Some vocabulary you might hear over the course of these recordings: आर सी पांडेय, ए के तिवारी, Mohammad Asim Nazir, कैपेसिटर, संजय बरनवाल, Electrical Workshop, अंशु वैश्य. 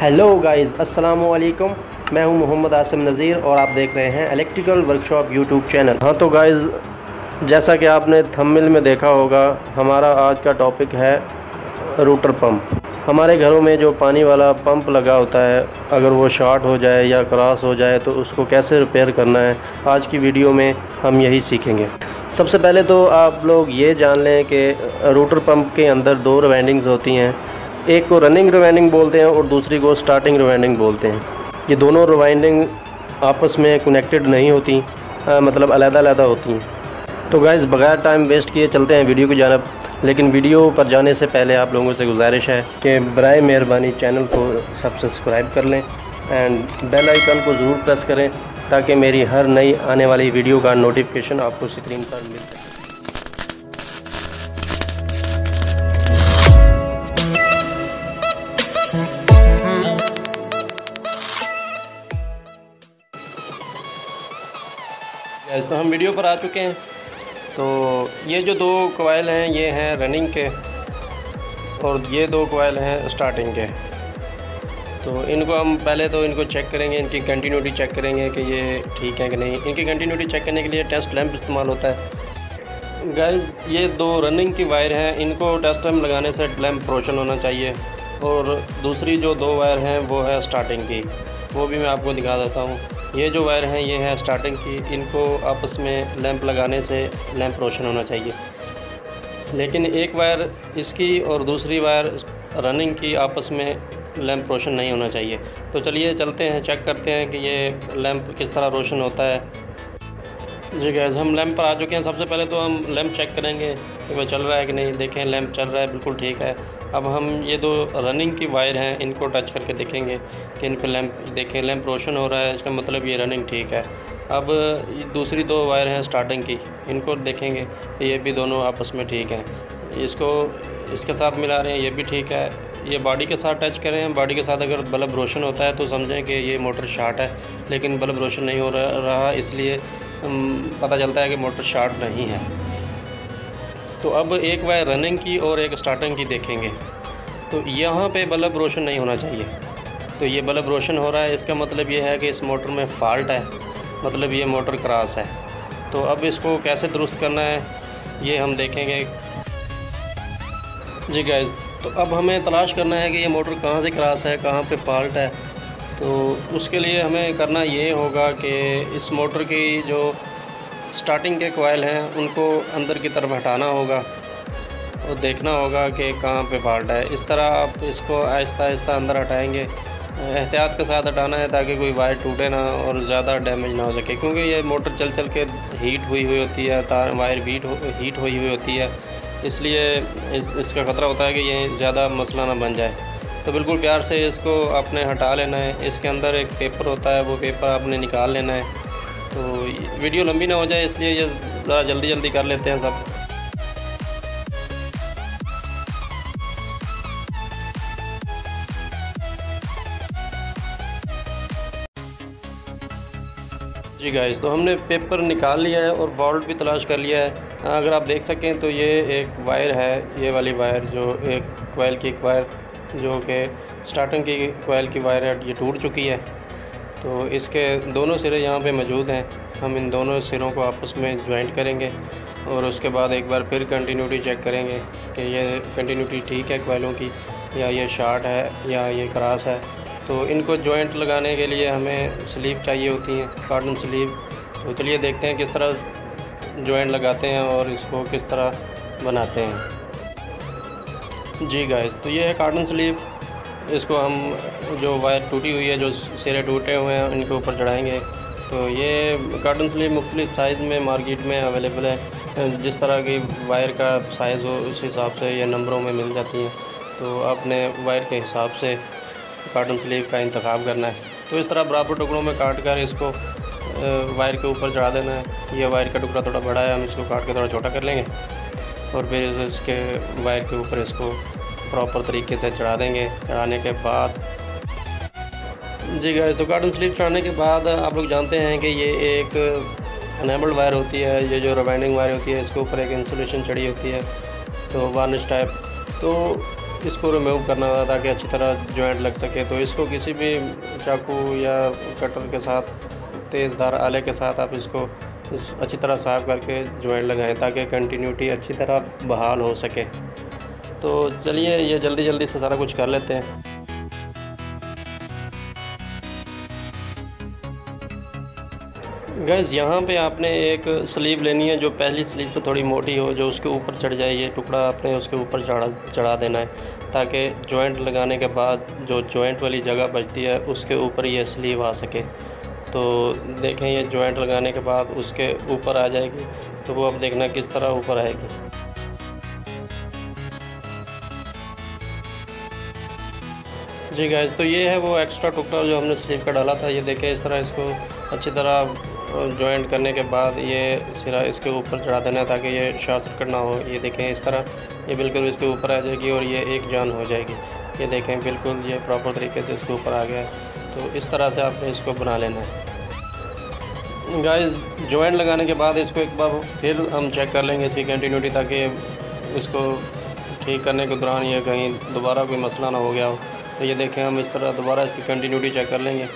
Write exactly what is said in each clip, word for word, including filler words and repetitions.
Hello guys, अस्सलाम वालेकुम। मैं हूं मोहम्मद आसिम नज़ीर और आप देख रहे हैं इलेक्ट्रिकल वर्कशॉप यूट्यूब चैनल। हाँ तो गाइस, जैसा कि आपने थंबनेल में देखा होगा, हमारा आज का टॉपिक है रूटर पंप। हमारे घरों में जो पानी वाला पंप लगा होता है, अगर वो शॉर्ट हो जाए या क्रॉस हो जाए तो उसको कैसे रिपेयर करना है, आज की वीडियो में हम यही सीखेंगे। सबसे पहले तो आप लोग ये जान लें कि रूटर पंप के अंदर दो रवैंडिंग्स होती हैं, एक को रनिंग रवैंडिंग बोलते हैं और दूसरी को स्टार्टिंग रवैंडिंग बोलते हैं। ये दोनों रवैंडिंग आपस में कनेक्टेड नहीं होती, आ, मतलब अलग-अलग होती हैं। तो गाइज़, बगैर टाइम वेस्ट किए चलते हैं वीडियो की जानिब। लेकिन वीडियो पर जाने से पहले आप लोगों से गुजारिश है कि बराए मेहरबानी चैनल को सब्सक्राइब कर लें एंड बेल आइकन को ज़रूर प्रेस करें ताकि मेरी हर नई आने वाली वीडियो का नोटिफिकेशन आपको स्क्रीन पर मिल सके। तो हम वीडियो पर आ चुके हैं। तो ये जो दो कॉइल हैं, ये हैं रनिंग के और ये दो कॉइल हैं स्टार्टिंग के। तो इनको हम पहले तो इनको चेक करेंगे, इनकी कंटिन्यूटी चेक करेंगे कि ये ठीक है कि नहीं। इनकी कंटिन्यूटी चेक करने के लिए टेस्ट लैंप इस्तेमाल होता है। गाइस, ये दो रनिंग की वायर हैं, इनको टेस्ट लैंप लगाने से लैंप रोशन होना चाहिए। और दूसरी जो दो वायर हैं वो है स्टार्टिंग की, वो भी मैं आपको दिखा देता हूँ। ये जो वायर हैं ये है स्टार्टिंग की, इनको आपस में लैंप लगाने से लैंप रोशन होना चाहिए। लेकिन एक वायर इसकी और दूसरी वायर रनिंग की आपस में लैंप रोशन नहीं होना चाहिए। तो चलिए चलते हैं, चेक करते हैं कि ये लैंप किस तरह रोशन होता है। जी गाइस, हम लैंप पर आ चुके हैं। सबसे पहले तो हम लैंप चेक करेंगे कि वह चल रहा है कि नहीं। देखें, लैंप चल रहा है, बिल्कुल ठीक है। अब हम ये दो रनिंग की वायर हैं, इनको टच करके देखेंगे कि इन पर लैंप, देखें लैंप रोशन हो रहा है, इसका मतलब ये रनिंग ठीक है। अब दूसरी दो वायर हैं स्टार्टिंग की, इनको देखेंगे तो ये भी दोनों आपस में ठीक हैं। इसको इसके साथ मिला रहे हैं, ये भी ठीक है। ये बॉडी के साथ टच करें, बॉडी के साथ अगर बल्ब रोशन होता है तो समझें कि ये मोटर शॉर्ट है, लेकिन बल्ब रोशन नहीं हो रहा, इसलिए पता चलता है कि मोटर शॉर्ट नहीं है। तो अब एक वायर रनिंग की और एक स्टार्टिंग की देखेंगे, तो यहाँ पे बल्ब रोशन नहीं होना चाहिए। तो ये बल्ब रोशन हो रहा है, इसका मतलब ये है कि इस मोटर में फ़ाल्ट है, मतलब ये मोटर क्रॉस है। तो अब इसको कैसे दुरुस्त करना है ये हम देखेंगे। जी गाइस, तो अब हमें तलाश करना है कि ये मोटर कहाँ से क्रॉस है, कहाँ पे फ़ाल्ट है। तो उसके लिए हमें करना ये होगा कि इस मोटर की जो स्टार्टिंग के कॉइल हैं उनको अंदर की तरफ हटाना होगा और देखना होगा कि कहाँ पे फॉल्ट है। इस तरह आप इसको आहिस्ता आहिस्ता अंदर हटाएंगे, एहतियात के साथ हटाना है ताकि कोई वायर टूटे ना और ज़्यादा डैमेज ना हो सके, क्योंकि ये मोटर चल चल के हीट हुई हुई होती है, तार वायर हीट हीट हुई हुई होती है, इसलिए इस, इसका ख़तरा होता है कि ये ज़्यादा मसला ना बन जाए। तो बिल्कुल प्यार से इसको आपने हटा लेना है। इसके अंदर एक पेपर होता है, वो पेपर आपने निकाल लेना है। तो वीडियो लंबी ना हो जाए इसलिए ये ज़रा जल्दी जल्दी कर लेते हैं सब। जी गाइस, तो हमने पेपर निकाल लिया है और फॉल्ट भी तलाश कर लिया है। अगर आप देख सकें तो ये एक वायर है, ये वाली वायर जो एक कॉइल की वायर जो कि स्टार्टिंग की कॉइल की वायर ये टूट चुकी है। तो इसके दोनों सिरे यहाँ पे मौजूद हैं, हम इन दोनों सिरों को आपस में ज्वाइंट करेंगे और उसके बाद एक बार फिर कंटिन्यूटी चेक करेंगे कि ये कंटिन्यूटी ठीक है कॉइलों की, या ये शॉर्ट है या ये क्रॉस है। तो इनको ज्वाइंट लगाने के लिए हमें स्लीव चाहिए होती हैं, कॉटन स्लीव। तो चलिए देखते हैं किस तरह ज्वाइंट लगाते हैं और इसको किस तरह बनाते हैं। जी गाइस, तो ये है कार्टन स्लीव, इसको हम जो वायर टूटी हुई है, जो सिरे टूटे हुए हैं, इनके ऊपर चढ़ाएंगे। तो ये कार्टन स्लीव मुख्तलिफ साइज़ में मार्केट में अवेलेबल है, जिस तरह की वायर का साइज़ हो उस हिसाब से ये नंबरों में मिल जाती हैं। तो आपने वायर के हिसाब से कार्टन स्लीव का इंतखाब करना है। तो इस तरह बराबर टुकड़ों में काट कर इसको वायर के ऊपर चढ़ा देना है। ये वायर का टुकड़ा थोड़ा बड़ा है, हम इसको काट के थोड़ा छोटा कर लेंगे और फिर इसके वायर के ऊपर इसको प्रॉपर तरीके से चढ़ा देंगे। चढ़ाने के बाद जी गाइस, तो कार्टन स्लीव चढ़ाने के बाद आप लोग जानते हैं कि ये एक एनेबल्ड वायर होती है, ये जो रबाइंडिंग वायर होती है इसके ऊपर एक इंसुलेशन चढ़ी होती है, तो वार्निश टाइप। तो इसको रिमूव करना था ताकि अच्छी तरह जॉइंट लग सके। तो इसको किसी भी चाकू या कटर के साथ, तेज़ धार आले के साथ आप इसको अच्छी तरह साफ करके जॉइंट लगाएं ताकि कंटिन्यूटी अच्छी तरह बहाल हो सके। तो चलिए ये जल्दी जल्दी से सारा कुछ कर लेते हैं। गैस यहाँ पे आपने एक स्लीव लेनी है जो पहली स्लीव से थोड़ी मोटी हो, जो उसके ऊपर चढ़ जाए। ये टुकड़ा आपने उसके ऊपर चढ़ा चढ़ा देना है ताकि जॉइंट लगाने के बाद जो जॉइंट वाली जगह बचती है उसके ऊपर ये स्लीव आ सके। तो देखें ये जॉइंट लगाने के बाद उसके ऊपर आ जाएगी, तो वो अब देखना किस तरह ऊपर आएगी। जी गाइस, तो ये है वो एक्स्ट्रा टुकड़ा जो हमने स्लीव का डाला था। ये देखें इस तरह इसको अच्छी तरह जॉइंट करने के बाद ये सिरा इसके ऊपर चढ़ा देना है ताकि ये शॉर्ट सर्किट ना हो। ये देखें इस तरह ये बिल्कुल इसके ऊपर आ जाएगी और ये एक जान हो जाएगी। ये देखें बिल्कुल ये प्रॉपर तरीके से इसके ऊपर आ गया है। तो इस तरह से आपने इसको बना लेना है। गाइस जॉइंट लगाने के बाद इसको एक बार फिर हम चेक कर लेंगे इसकी कंटिन्यूटी, ताकि इसको ठीक करने के दौरान ये कहीं दोबारा कोई मसला ना हो गया हो। तो ये देखें हम इस तरह दोबारा इसकी कंटिन्यूटी चेक कर लेंगे,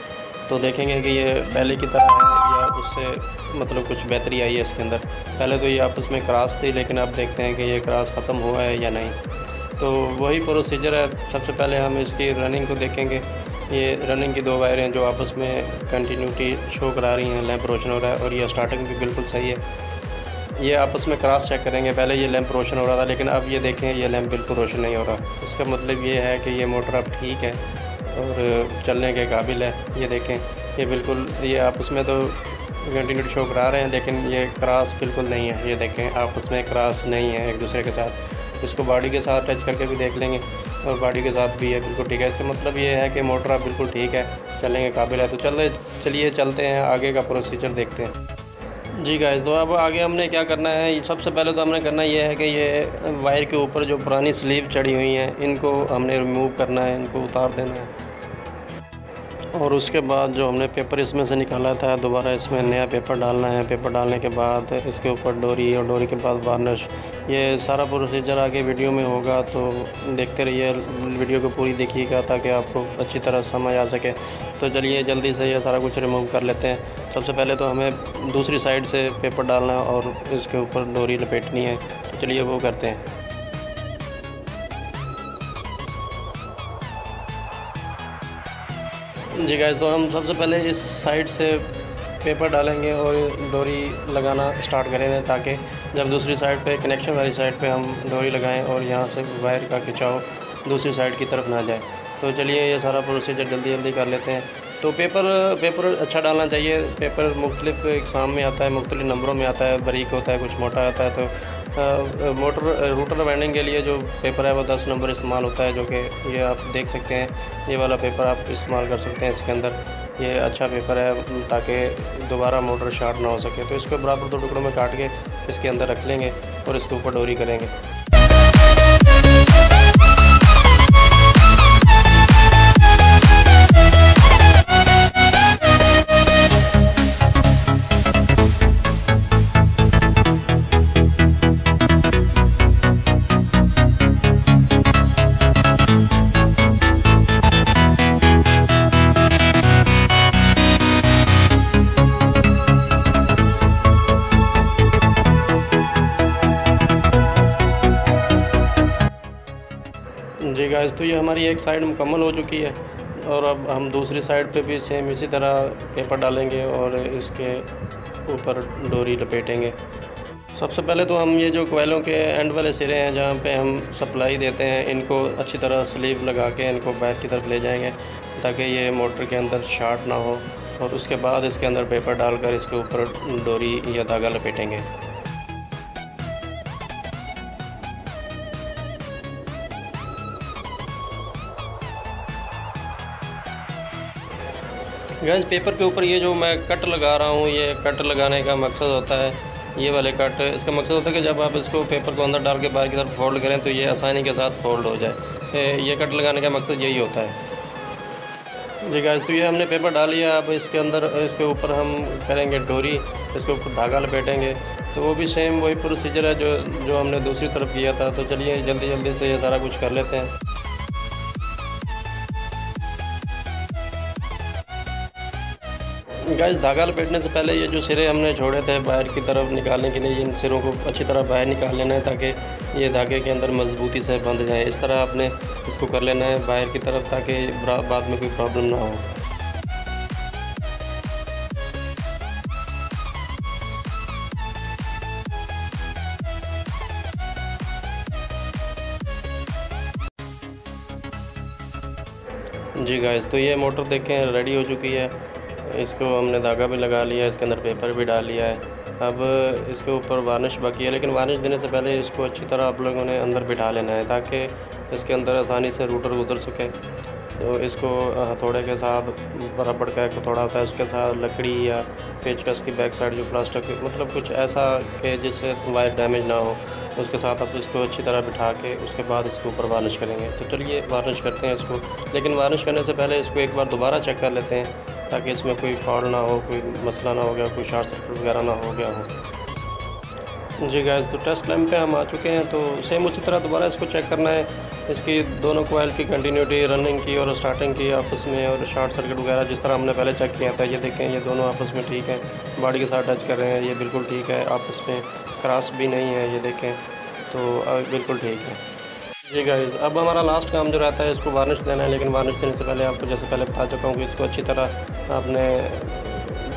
तो देखेंगे कि ये पहले की तरह है या उससे मतलब कुछ बेहतरी आई है इसके अंदर। पहले तो ये आपस में क्रॉस थी, लेकिन अब देखते हैं कि ये क्रॉस ख़त्म हुआ है या नहीं। तो वही प्रोसीजर है, सबसे पहले हम इसकी रनिंग को देखेंगे। ये रनिंग की दो वायरें हैं जो आपस में कंटिन्यूटी शो करा रही हैं, लैंप रोशन हो रहा है और ये स्टार्टिंग भी बिल्कुल सही है। ये आपस में क्रॉस चेक करेंगे, पहले ये लैंप रोशन हो रहा था लेकिन अब ये देखें ये लैंप बिल्कुल रोशन नहीं हो रहा। इसका मतलब ये है कि ये मोटर अब ठीक है और चलने के काबिल है। ये देखें ये बिल्कुल ये आपस में तो कंटिन्यूटी शो करा रहे हैं लेकिन ये क्रॉस बिल्कुल नहीं है। ये देखें आपस में क्रॉस नहीं है एक दूसरे के साथ। इसको बॉडी के साथ टच करके भी देख लेंगे और बॉडी के साथ भी है बिल्कुल ठीक है। इसका मतलब ये है कि मोटर आप बिल्कुल ठीक है, चलने के काबिल है। तो चल चलिए चलते हैं आगे का प्रोसीजर देखते हैं। जी गाइस, तो अब आगे हमने क्या करना है, सबसे पहले तो हमने करना ये है कि ये वायर के ऊपर जो पुरानी स्लीव चढ़ी हुई हैं इनको हमने रिमूव करना है, इनको उतार देना है। और उसके बाद जो हमने पेपर इसमें से निकाला था दोबारा इसमें नया पेपर डालना है। पेपर डालने के बाद इसके ऊपर डोरी और डोरी के बाद वार्निश, ये सारा प्रोसीजर आगे वीडियो में होगा। तो देखते रहिए, वीडियो को पूरी देखिएगा ताकि आपको अच्छी तरह समझ आ सके। तो चलिए जल्दी से ये सारा कुछ रिमूव कर लेते हैं। सबसे पहले तो हमें दूसरी साइड से पेपर डालना है और इसके ऊपर डोरी लपेटनी है, तो चलिए वो करते हैं। जी गाइस, तो हम सबसे पहले इस साइड से पेपर डालेंगे और डोरी लगाना स्टार्ट करेंगे ताकि जब दूसरी साइड पे कनेक्शन वाली साइड पे हम डोरी लगाएं और यहाँ से वायर का खिंचाव दूसरी साइड की तरफ ना जाए। तो चलिए ये सारा प्रोसीजर जल्दी जल्दी कर लेते हैं। तो पेपर पेपर अच्छा डालना चाहिए। पेपर मुख्तलिफ़ इक़साम में आता है, मुख्तलिफ़ नंबरों में आता है, बारीक होता है, कुछ मोटा आता है। तो मोटर रूटर वाइंडिंग के लिए जो पेपर है वो दस नंबर इस्तेमाल होता है, जो कि ये आप देख सकते हैं। ये वाला पेपर आप इस्तेमाल कर सकते हैं, इसके अंदर ये अच्छा पेपर है ताकि दोबारा मोटर शॉर्ट ना हो सके। तो इसको बराबर दो टुकड़ों में काट के इसके अंदर रख लेंगे और इसके ऊपर डोरी करेंगे। जी गाइस, तो ये हमारी एक साइड मुकम्मल हो चुकी है और अब हम दूसरी साइड पे भी सेम इसी तरह पेपर डालेंगे और इसके ऊपर डोरी लपेटेंगे। सबसे पहले तो हम ये जो कोयलों के एंड वाले सिरे हैं जहाँ पे हम सप्लाई देते हैं, इनको अच्छी तरह स्लीव लगा के इनको बैक की तरफ ले जाएंगे ताकि ये मोटर के अंदर शॉर्ट ना हो। और उसके बाद इसके अंदर पेपर डालकर इसके ऊपर डोरी या धागा लपेटेंगे। गैस, पेपर के ऊपर ये जो मैं कट लगा रहा हूँ, ये कट लगाने का मकसद होता है, ये वाले कट। इसका मकसद होता है कि जब आप इसको पेपर को अंदर डाल के बाहर की तरफ फोल्ड करें तो ये आसानी के साथ फोल्ड हो जाए। ये कट लगाने का मकसद यही होता है। जी गैस, तो ये हमने पेपर डाल लिया। अब इसके अंदर इसके ऊपर हम करेंगे डोरी, इसके ऊपर धागा लपेटेंगे। तो वो भी सेम वही प्रोसीजर है जो जो हमने दूसरी तरफ किया था। तो चलिए जल्दी जल्दी से ये सारा कुछ कर लेते हैं। गाइस धागा लपेटने से पहले ये जो सिरे हमने छोड़े थे बाहर की तरफ निकालने के लिए, इन सिरों को अच्छी तरह बाहर निकाल लेना है ताकि ये धागे के अंदर मजबूती से बंध जाए। इस तरह आपने इसको कर लेना है बाहर की तरफ ताकि बाद में कोई प्रॉब्लम ना हो। जी गाइस, तो ये मोटर देखें रेडी हो चुकी है। इसको हमने धागा भी लगा लिया है, इसके अंदर पेपर भी डाल लिया है। अब इसके ऊपर वार्निश बाकी है, लेकिन वार्निश देने से पहले इसको अच्छी तरह आप लोगों ने अंदर बिठा लेना है ताकि इसके अंदर आसानी से रूटर गुजर सके। तो इसको हथौड़े के साथ, रबड़ का एक हथौड़ा होता है उसके साथ, लकड़ी या पेचकस की बैक साइड जो प्लास्टिक, मतलब कुछ ऐसा कि जिससे वायर डैमेज ना हो, उसके साथ आप इसको अच्छी तरह बिठा के उसके बाद इसके ऊपर वार्निश करेंगे। तो चलिए वार्निश करते हैं इसको, लेकिन वार्निश करने से पहले इसको एक बार दोबारा चेक कर लेते हैं ताकि इसमें कोई फॉल्ट ना हो, कोई मसला ना हो गया, कोई शॉर्ट सर्किट वगैरह ना हो गया हो। जी गाइस, तो टेस्ट लैम्प पे हम आ चुके हैं। तो सेम उसी तरह दोबारा इसको चेक करना है, इसकी दोनों कोयल की कंटिन्यूटी, रनिंग की और स्टार्टिंग की आपस में, और शॉर्ट सर्किट वगैरह जिस तरह हमने पहले चेक किया था। ये देखें ये दोनों आपस में ठीक है, बॉडी के साथ टच कर रहे हैं, ये बिल्कुल ठीक है, आपस में क्रॉस भी नहीं है, ये देखें तो बिल्कुल ठीक है। जी गाइस, अब हमारा लास्ट काम जो रहता है इसको वार्निश देना है, लेकिन वार्निश देने से पहले आपको जैसे पहले बता चुका हूँ कि इसको अच्छी तरह आपने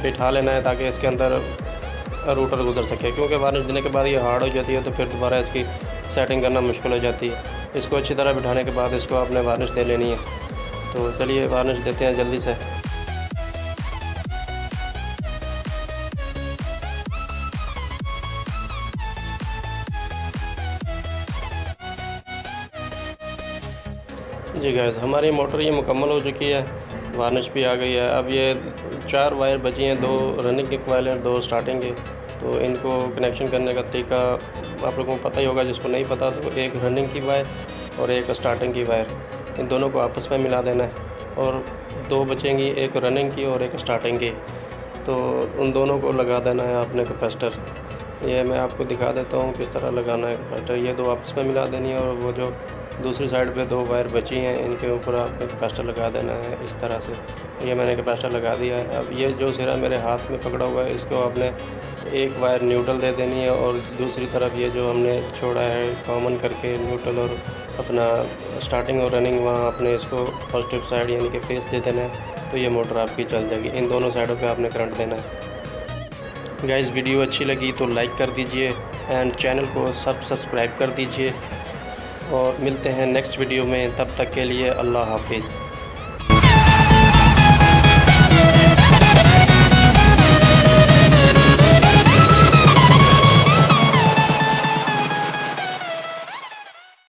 बिठा लेना है ताकि इसके अंदर रूटर गुजर सके, क्योंकि वार्निश देने के बाद ये हार्ड हो जाती है तो फिर दोबारा इसकी सेटिंग करना मुश्किल हो जाती है। इसको अच्छी तरह बिठाने के बाद इसको आपने वार्निश दे लेनी है। तो चलिए वार्निश देते हैं जल्दी से। जी गाइस, हमारी मोटर ये मुकम्मल हो चुकी है, वार्निश भी आ गई है। अब ये चार वायर बची हैं, दो रनिंग के कोयल हैं, दो स्टार्टिंग के। तो इनको कनेक्शन करने का तरीका आप लोगों को पता ही होगा, जिसको नहीं पता तो एक रनिंग की वायर और एक स्टार्टिंग की वायर, इन दोनों को आपस में मिला देना है और दो बचेंगी, एक रनिंग की और एक स्टार्टिंग की। तो उन दोनों को लगा देना है आपने कैपेसिटर। ये मैं आपको दिखा देता हूँ किस तरह लगाना है कैपेसिटर। ये दो आपस में मिला देनी है और वो जो दूसरी साइड पे दो वायर बची हैं इनके ऊपर आपने कैपेसिटर लगा देना है इस तरह से। ये मैंने कैपेसिटर लगा दिया है। अब ये जो सिरा मेरे हाथ में पकड़ा हुआ है इसको आपने एक वायर न्यूट्रल दे देनी है और दूसरी तरफ ये जो हमने छोड़ा है कॉमन करके न्यूट्रल और अपना स्टार्टिंग और रनिंग, वहाँ आपने इसको पॉजिटिव साइड यानी कि फेस दे देना है। तो ये मोटर आपकी चल जाएगी। इन दोनों साइडों पर आपने करंट देना है। गाइस, वीडियो अच्छी लगी तो लाइक कर दीजिए एंड चैनल को सब सब्सक्राइब कर दीजिए और मिलते हैं नेक्स्ट वीडियो में। तब तक के लिए अल्लाह हाफिज़।